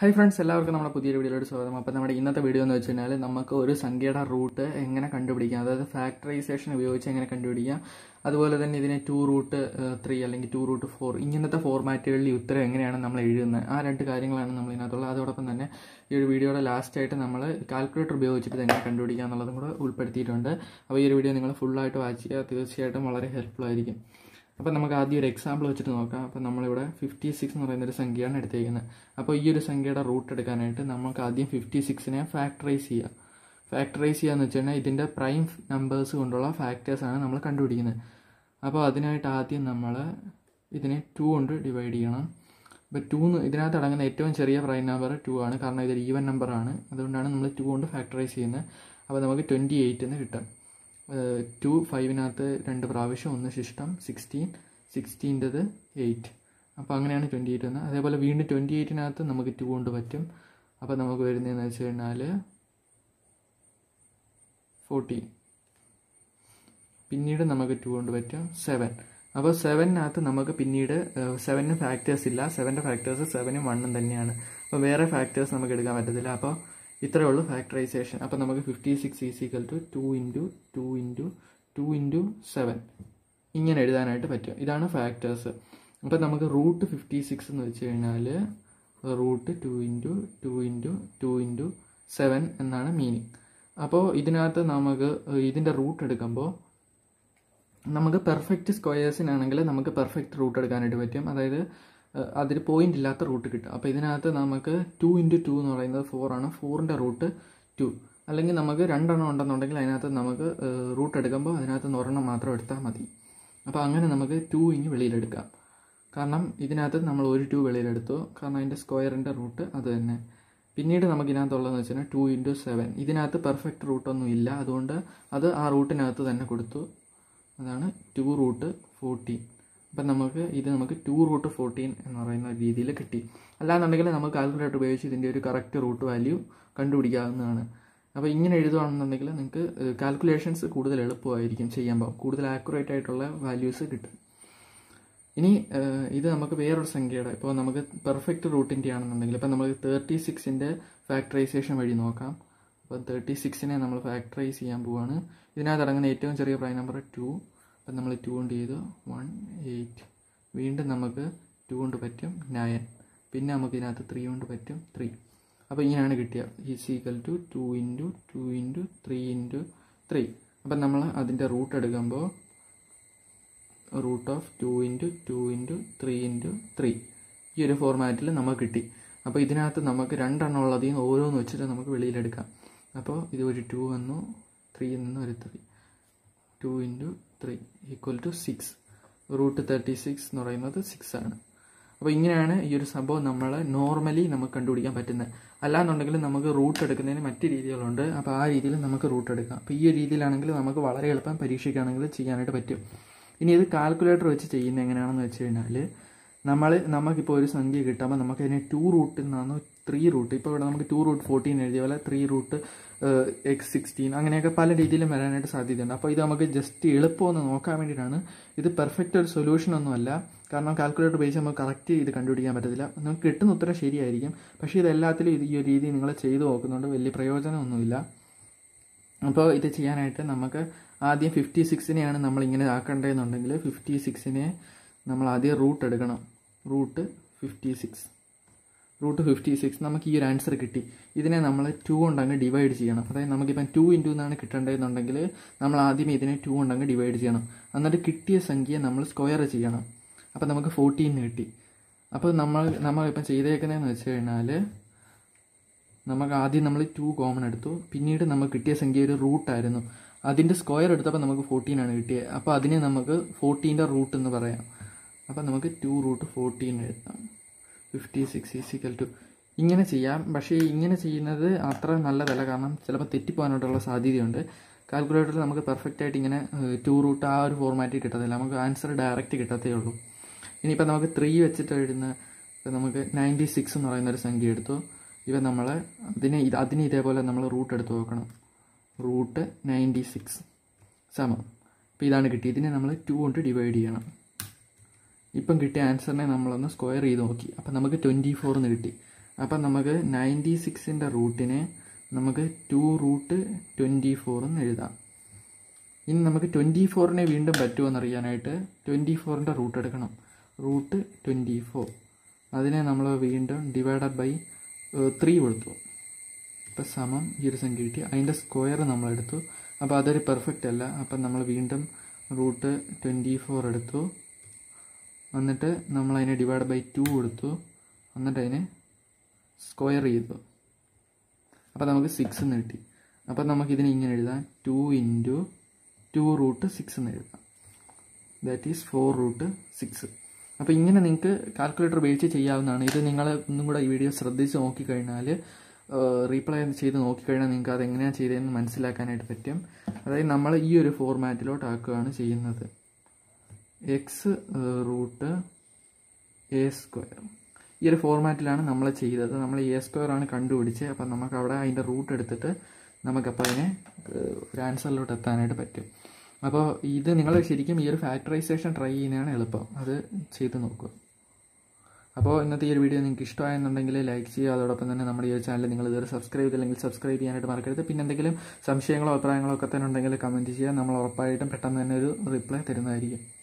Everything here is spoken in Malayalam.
Hi friends, എല്ലാവർക്കും നമ്മുടെ പുതിയൊരു വീഡിയോയിലോട്ട് സ്വാഗതം. അപ്പോൾ നമ്മുടെ ഇന്നത്തെ വീഡിയോ എന്ന് വെച്ചാൽ നമുക്ക് ഒരു സംഖ്യയുടെ റൂട്ട് എങ്ങനെ കണ്ടുപിടിക്കാം, അതായത് ഫാക്ടറൈസേഷൻ ഉപയോഗിച്ച് എങ്ങനെ കണ്ടുപിടിക്കാം, അതുപോലെ തന്നെ ഇതിനെ 2√3 അല്ലെങ്കിൽ 2√4 ഇങ്ങനത്തെ ഫോർമാറ്റുകളിൽ ഉത്തരം എങ്ങനെയാണ് നമ്മൾ എഴുതുന്നത്, ആ രണ്ട് കാര്യങ്ങളാണ് നമ്മൾ ഇതിനകത്തുള്ളത്. അതോടൊപ്പം തന്നെ ഈ ഒരു വീഡിയോയുടെ ലാസ്റ്റായിട്ട് നമ്മൾ കാൽക്കുലേറ്റർ ഉപയോഗിച്ചിട്ട് തന്നെ കണ്ടുപിടിക്കുക എന്നുള്ളതും കൂടെ ഉൾപ്പെടുത്തിയിട്ടുണ്ട്. അപ്പോൾ ഈ ഒരു വീഡിയോ നിങ്ങൾ ഫുള്ളായിട്ട് വാച്ച് ചെയ്യുക, തീർച്ചയായിട്ടും വളരെ ഹെൽപ്ഫുൾ ആയിരിക്കും. അപ്പോൾ നമുക്ക് ആദ്യം ഒരു എക്സാമ്പിൾ വെച്ചിട്ട് നോക്കാം. അപ്പോൾ നമ്മളിവിടെ 56 എന്ന് പറയുന്നൊരു സംഖ്യയാണ് എടുത്തേക്കുന്നത്. അപ്പോൾ ഈ ഒരു സംഖ്യയുടെ റൂട്ട് എടുക്കാനായിട്ട് നമുക്ക് ആദ്യം 56നെ ഫാക്ടറൈസ് ചെയ്യുക. ഫാക്ടറൈസ് ചെയ്യുക എന്ന് വെച്ച് കഴിഞ്ഞാൽ ഇതിൻ്റെ പ്രൈം നമ്പേഴ്സ് കൊണ്ടുള്ള ഫാക്ടേഴ്സാണ് നമ്മൾ കണ്ടുപിടിക്കുന്നത്. അപ്പോൾ അതിനായിട്ട് ആദ്യം നമ്മൾ ഇതിനെ 2 കൊണ്ട് ഡിവൈഡ് ചെയ്യണം. അപ്പോൾ 2 ഇതിനകത്ത് അടങ്ങുന്ന ഏറ്റവും ചെറിയ പ്രൈം നമ്പർ 2 ആണ്, കാരണം ഇതൊരു ഈവൻ നമ്പറാണ്. അതുകൊണ്ടാണ് നമ്മൾ 2 കൊണ്ട് ഫാക്ടറൈസ് ചെയ്യുന്നത്. അപ്പോൾ നമുക്ക് 28 എന്ന് കിട്ടും. 2 5-നകത്ത് 2 പ്രാവശ്യം 1 ശിഷ്ടം 16 16-ത് 8. അപ്പോൾ അങ്ങനെയാണ് 28 വന്നത്. അതേപോലെ വീണ്ടും 28-നകത്ത് നമുക്ക് 2 കൊണ്ട് പറ്റും. അപ്പോൾ നമുക്ക് വരുന്നതെന്ന് വെച്ച് കഴിഞ്ഞാൽ 40. പിന്നീട് നമുക്ക് 2 കൊണ്ട് പറ്റും 7. അപ്പോൾ 7-നകത്ത് നമുക്ക് പിന്നീട് 7-ന് ഫാക്ടേഴ്സ് ഇല്ല. 7-ന്റെ ഫാക്ടേഴ്സ് 7-ഉം 1-ഉം തന്നെയാണ്. അപ്പോൾ വേറെ ഫാക്ടേഴ്സ് നമുക്ക് എടുക്കാൻ പറ്റത്തില്ല. അപ്പോൾ ഇത്രയേ ഉള്ളൂ ഫാക്ടറൈസേഷൻ. അപ്പോൾ നമുക്ക് 56 = 2 × 2 × 2 × 7 ഇങ്ങനെ എഴുതാനായിട്ട് പറ്റും. ഇതാണ് ഫാക്ടേഴ്സ്. അപ്പോൾ നമുക്ക് റൂട്ട് 56 എന്ന് വെച്ച് കഴിഞ്ഞാൽ റൂട്ട് 2 × 2 × 2 × 7 എന്നാണ് മീനിങ്. അപ്പോൾ ഇതിനകത്ത് നമുക്ക് ഇതിൻ്റെ റൂട്ട് എടുക്കുമ്പോൾ നമുക്ക് പെർഫെക്റ്റ് സ്ക്വയേഴ്സിനാണെങ്കിൽ നമുക്ക് പെർഫെക്റ്റ് റൂട്ട് എടുക്കാനായിട്ട് പറ്റും. അതായത് അതിൽ പോയിന്റ് ഇല്ലാത്ത റൂട്ട് കിട്ടും. അപ്പോൾ ഇതിനകത്ത് നമുക്ക് 2 × 2 എന്ന് പറയുന്നത് 4 ആണ്. 4-ന്റെ റൂട്ട് 2. അല്ലെങ്കിൽ നമുക്ക് 2 ഉണ്ടെന്നുണ്ടെങ്കിൽ അതിനകത്ത് നമുക്ക് റൂട്ട് എടുക്കുമ്പോൾ അതിനകത്ത് 1 മാത്രം എടുത്താൽ മതി. അപ്പോൾ അങ്ങനെ നമുക്ക് 2 ഇനി വെളിയിലെടുക്കാം. കാരണം ഇതിനകത്ത് നമ്മൾ ഒരു 2 വെളിയിലെടുത്തു, കാരണം അതിൻ്റെ സ്ക്വയറിൻ്റെ റൂട്ട് അത് തന്നെ. പിന്നീട് നമുക്ക് ഇതിനകത്തുള്ളതെന്ന് വെച്ച് കഴിഞ്ഞാൽ 2 × 7. ഇതിനകത്ത് പെർഫെക്റ്റ് റൂട്ടൊന്നും ഇല്ല, അതുകൊണ്ട് അത് ആ റൂട്ടിനകത്ത് തന്നെ കൊടുത്തു. അതാണ് 2 √14. അപ്പം നമുക്ക് 2 √14 എന്ന് പറയുന്ന രീതിയിൽ കിട്ടി. അല്ലാന്നുണ്ടെങ്കിൽ നമുക്ക് കാൽക്കുലേറ്റർ ഉപയോഗിച്ച് ഇതിൻ്റെ ഒരു കറക്റ്റ് റൂട്ട് വാല്യൂ കണ്ടുപിടിക്കാവുന്നതാണ്. അപ്പോൾ ഇങ്ങനെ എഴുതുകയാണെന്നുണ്ടെങ്കിൽ നിങ്ങൾക്ക് കാൽക്കുലേഷൻസ് കൂടുതൽ എളുപ്പമായിരിക്കും ചെയ്യുമ്പോൾ, കൂടുതൽ ആക്യുറേറ്റ് ആയിട്ടുള്ള വാല്യൂസ് കിട്ടും. ഇനി ഇത് നമുക്ക് വേറൊരു സംഖ്യയുടെ, ഇപ്പോൾ നമുക്ക് പെർഫെക്റ്റ് റൂട്ടിൻ്റെ ആണെന്നുണ്ടെങ്കിൽ ഇപ്പം നമുക്ക് 36-ൻ്റെ ഫാക്ടറൈസേഷൻ വഴി നോക്കാം. അപ്പം 36-നെ നമ്മൾ ഫാക്ടറൈസ് ചെയ്യാൻ പോവുകയാണ്. ഇതിനകത്ത് അടങ്ങുന്ന ഏറ്റവും ചെറിയ പ്രൈം നമ്പർ 2. അപ്പം നമ്മൾ 2 കൊണ്ട് ചെയ്തു 18. വീണ്ടും നമുക്ക് 2 കൊണ്ട് പറ്റും 9. പിന്നെ നമുക്ക് ഇതിനകത്ത് 3 കൊണ്ട് പറ്റും 3. അപ്പോൾ ഇങ്ങനെയാണ് കിട്ടിയത്. is equal to 2 × 2 × 3 × 3. അപ്പം നമ്മൾ അതിൻ്റെ റൂട്ട് എടുക്കുമ്പോൾ √2 × 2 × 3 × 3 ഈ ഒരു ഫോർമാറ്റിൽ നമുക്ക് കിട്ടി. അപ്പോൾ ഇതിനകത്ത് നമുക്ക് 2 ഉള്ളതിൽ നിന്ന് ഓരോന്ന് വെച്ചിട്ട് നമുക്ക് വെളിയിലെടുക്കാം. അപ്പോൾ ഇത് ഒരു 2 വന്നു, 3-ൽ നിന്ന് ഒരു 3, 2 × 3 = 6. റൂട്ട് 36 എന്ന് പറയുന്നത് 6 ആണ്. അപ്പോൾ ഇങ്ങനെയാണ് ഈ ഒരു സംഭവം നമ്മൾ നോർമലി നമുക്ക് കണ്ടുപിടിക്കാൻ പറ്റുന്നത്. അല്ലാന്നുണ്ടെങ്കിൽ നമുക്ക് റൂട്ട് എടുക്കുന്നതിന് മറ്റ് രീതികളുണ്ട്. അപ്പോൾ ആ രീതിയിൽ നമുക്ക് റൂട്ട് എടുക്കാം. അപ്പോൾ ഈ രീതിയിലാണെങ്കിൽ നമുക്ക് വളരെ എളുപ്പം പരീക്ഷയ്ക്കാണെങ്കിൽ ചെയ്യാനായിട്ട് പറ്റും. ഇനി ഇത് കാൽക്കുലേറ്റർ വെച്ച് ചെയ്യുന്നത് എങ്ങനെയാണെന്ന് വെച്ച് കഴിഞ്ഞാൽ നമുക്കിപ്പോൾ ഒരു സംഖ്യ കിട്ടുമ്പോൾ നമുക്ക് അതിനെ 2 √3 റൂട്ട്, ഇപ്പോൾ ഇവിടെ നമുക്ക് 2 √14 എഴുതിയ പോലെ 3 √x16 അങ്ങനെയൊക്കെ പല രീതിയിലും വരാനായിട്ട് സാധ്യതയുണ്ട്. അപ്പോൾ ഇത് നമുക്ക് ജസ്റ്റ് എളുപ്പമൊന്ന് നോക്കാൻ വേണ്ടിയിട്ടാണ്. ഇത് പെർഫെക്റ്റ് ഒരു സൊല്യൂഷനൊന്നുമല്ല, കാരണം കാൽക്കുലേറ്റർ ഉപയോഗിച്ച് നമുക്ക് കറക്റ്റ് ഇത് കണ്ടുപിടിക്കാൻ പറ്റത്തില്ല. നമുക്ക് കിട്ടുന്ന ഉത്തരം ശരിയായിരിക്കും, പക്ഷേ ഇതെല്ലാത്തിലും ഈ ഒരു രീതി നിങ്ങൾ ചെയ്ത് നോക്കുന്നുണ്ട് വലിയ പ്രയോജനമൊന്നുമില്ല. അപ്പോൾ ഇത് ചെയ്യാനായിട്ട് നമുക്ക് ആദ്യം 56-നെയാണ് നമ്മളിങ്ങനെ ആക്കേണ്ടതെന്നുണ്ടെങ്കിൽ 56-നെ നമ്മൾ ആദ്യം റൂട്ട് എടുക്കണം. റൂട്ട് 56 നമുക്ക് ഈ ഒരു ആൻസർ കിട്ടി. ഇതിനെ നമ്മൾ 2 കൊണ്ട് അങ്ങ് ഡിവൈഡ് ചെയ്യണം. അതായത് നമുക്കിപ്പം 2 × എന്നാണ് കിട്ടേണ്ടതെന്നുണ്ടെങ്കിൽ നമ്മൾ ആദ്യം ഇതിനെ 2 കൊണ്ട് അങ്ങ് ഡിവൈഡ് ചെയ്യണം. എന്നിട്ട് കിട്ടിയ സംഖ്യ നമ്മൾ സ്ക്വയർ ചെയ്യണം. അപ്പോൾ നമുക്ക് 14 കിട്ടി. അപ്പോൾ നമ്മളിപ്പം ചെയ്തേക്കുന്നതെന്ന് വെച്ച് കഴിഞ്ഞാൽ നമുക്ക് ആദ്യം നമ്മൾ 2 കോമൺ എടുത്തു. പിന്നീട് നമുക്ക് കിട്ടിയ സംഖ്യ ഒരു റൂട്ടായിരുന്നു, അതിൻ്റെ സ്ക്വയർ എടുത്തപ്പോൾ നമുക്ക് 14 ആണ് കിട്ടിയത്. അപ്പോൾ അതിനെ നമുക്ക് 14-ന്റെ റൂട്ട് എന്ന് പറയാം. അപ്പോൾ നമുക്ക് 2 √14 എഴുതാം. 56 is equal to ഇങ്ങനെ ചെയ്യാം. പക്ഷേ ഇങ്ങനെ ചെയ്യുന്നത് അത്ര നല്ലതല്ല, കാരണം ചിലപ്പോൾ തെറ്റിപ്പോകാനായിട്ടുള്ള സാധ്യതയുണ്ട്. കാൽക്കുലേറ്ററിൽ നമുക്ക് പെർഫെക്റ്റ് ആയിട്ട് ഇങ്ങനെ 2 റൂട്ട് ആ ഒരു ഫോർമാറ്റിൽ കിട്ടത്തില്ല, നമുക്ക് ആൻസർ ഡയറക്റ്റ് കിട്ടത്തേ ഉള്ളൂ. ഇനിയിപ്പോൾ നമുക്ക് 3 വെച്ചിട്ട് എഴുതുന്ന, ഇപ്പം നമുക്ക് 96 എന്ന് പറയുന്നൊരു സംഖ്യ എടുത്തു. ഇപ്പം നമ്മൾ അതിന് ഇതേപോലെ നമ്മൾ റൂട്ട് എടുത്ത് നോക്കണം. റൂട്ട് 96 സമം. അപ്പോൾ ഇതാണ് കിട്ടി. ഇതിനെ നമ്മൾ 2 കൊണ്ട് ഡിവൈഡ് ചെയ്യണം. ഇപ്പം കിട്ടിയ ആൻസറിനെ നമ്മളൊന്ന് സ്ക്വയർ ചെയ്ത് നോക്കി. അപ്പം നമുക്ക് 24 എന്ന് കിട്ടി. അപ്പോൾ നമുക്ക് 96-ന്റെ റൂട്ടിനെ നമുക്ക് 2√24 എന്ന് എഴുതാം. ഇനി നമുക്ക് 24-നെ വീണ്ടും പറ്റുമെന്ന് അറിയാനായിട്ട് 24-ന്റെ റൂട്ട് എടുക്കണം. √24 അതിനെ നമ്മൾ വീണ്ടും ഡിവൈഡഡ് ബൈ 3 കൊടുത്തു. അപ്പോൾ സമം ഈ ഒരു സംഖ്യ കിട്ടി. അതിൻ്റെ സ്ക്വയർ നമ്മളെടുത്തു. അപ്പോൾ അതൊരു പെർഫെക്റ്റ് അല്ല. അപ്പം നമ്മൾ വീണ്ടും √24 എടുത്തു. എന്നിട്ട് നമ്മൾ അതിനെ ഡിവൈഡ് ബൈ 2 കൊടുത്തു. എന്നിട്ട് അതിനെ സ്ക്വയർ ചെയ്തു. അപ്പോൾ നമുക്ക് 6 എന്ന് കിട്ടി. അപ്പം നമുക്കിതിനെ ഇങ്ങനെ എഴുതാം, 2 × 2√6 എന്ന് എഴുതാം. That is 4√6. അപ്പോൾ ഇങ്ങനെ നിങ്ങൾക്ക് കാൽക്കുലേറ്റർ ഉപയോഗിച്ച് ചെയ്യാവുന്നതാണ്. ഇത് നിങ്ങൾ ഒന്നും കൂടെ ഈ വീഡിയോ ശ്രദ്ധിച്ച് നോക്കിക്കഴിഞ്ഞാൽ, റീപ്ലൈ ചെയ്ത് നോക്കിക്കഴിഞ്ഞാൽ നിങ്ങൾക്ക് അതെങ്ങനെയാണ് ചെയ്തതെന്ന് മനസ്സിലാക്കാനായിട്ട് പറ്റും. അതായത് നമ്മൾ ഈ ഒരു ഫോർമാറ്റിലോട്ട് ആക്കുകയാണ് ചെയ്യുന്നത്. x√a², ഈ ഒരു ഫോർമാറ്റിലാണ് നമ്മൾ ചെയ്തത്. നമ്മൾ a² ആണ് കണ്ടുപിടിച്ചത്. അപ്പം നമുക്ക് അവിടെ അതിൻ്റെ റൂട്ട് എടുത്തിട്ട് നമുക്കപ്പോൾ അതിനെ ഒരു ആൻസറിലോട്ട് എത്താനായിട്ട് പറ്റും. അപ്പോൾ ഇത് നിങ്ങൾ ശരിക്കും ഈ ഒരു ഫാക്ടറൈസേഷൻ ട്രൈ ചെയ്യുന്നതാണ് എളുപ്പം. അത് ചെയ്ത് നോക്കുക. അപ്പോൾ ഇന്നത്തെ ഈ ഒരു വീഡിയോ നിങ്ങൾക്ക് ഇഷ്ടമായെന്നുണ്ടെങ്കിൽ ലൈക്ക് ചെയ്യുക. അതോടൊപ്പം തന്നെ നമ്മുടെ ഈ ഒരു ചാനൽ നിങ്ങൾ ഇതുവരെ സബ്സ്ക്രൈബ് ചെയ്തില്ലെങ്കിൽ സബ്സ്ക്രൈബ് ചെയ്യാനായിട്ട് മറക്കരുത്. പിന്നെ എന്തെങ്കിലും സംശയങ്ങളോ അഭിപ്രായങ്ങളോ ഒക്കെ തന്നെ ഉണ്ടെങ്കിൽ കമൻറ്റ് ചെയ്യുക. നമ്മൾ ഉറപ്പായിട്ടും പെട്ടെന്ന് തന്നെ ഒരു റിപ്ലൈ തരുന്നതായിരിക്കും.